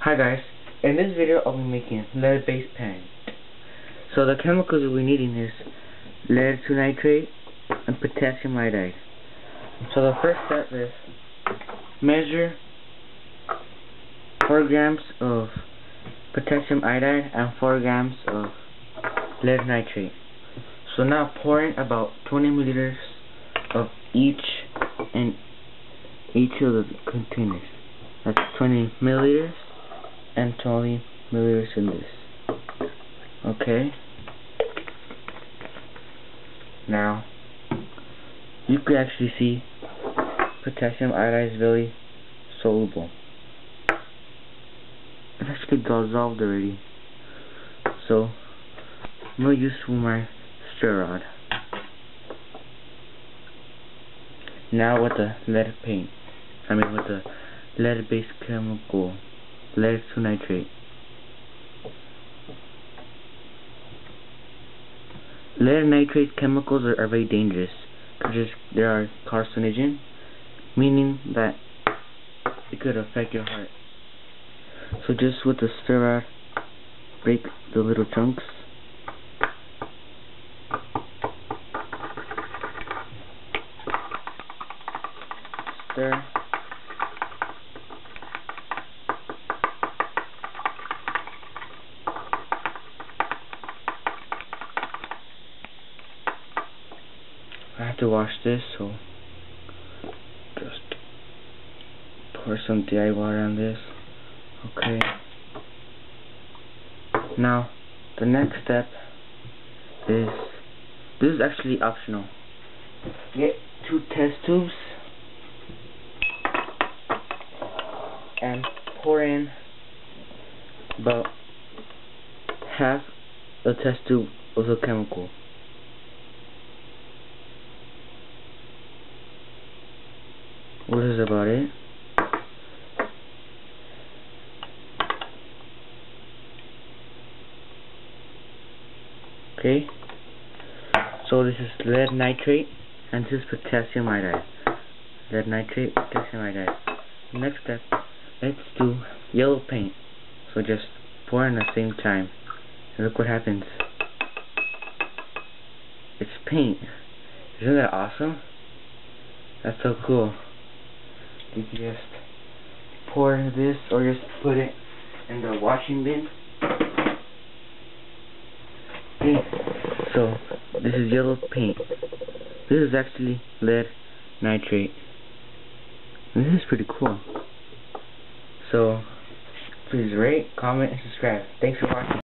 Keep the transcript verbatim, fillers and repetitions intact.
Hi guys, in this video I'll be making a lead based pan. So the chemicals we'll be needing is lead nitrate and potassium iodide. So the first step is measure four grams of potassium iodide and four grams of lead nitrate. So now pour in about twenty milliliters of each in each of the containers. That's twenty milliliters. And twenty milliliters in this. Okay. Now, you can actually see potassium iodide is really soluble. It actually dissolved already. So, no use for my stir rod. Now with the lead paint. I mean with the lead-based chemical. Lead nitrate. Lead nitrate chemicals are, are very dangerous because they are carcinogen, meaning that it could affect your heart. So just with the stir rod, break the little chunks. Stir. I have to wash this, so just pour some D I water on this. Okay. Now, the next step is, this is actually optional. Get two test tubes and pour in about half the test tube of the chemical. What is about it? Okay. So this is lead nitrate and this is potassium iodide. Lead nitrate, potassium iodide. Next step, let's do yellow paint. So just pour in at the same time. And look what happens. It's paint. Isn't that awesome? That's so cool. You can just pour this or just put it in the washing bin. Okay, so this is yellow paint. This is actually lead nitrate. This is pretty cool. So please rate, comment, and subscribe. Thanks for watching.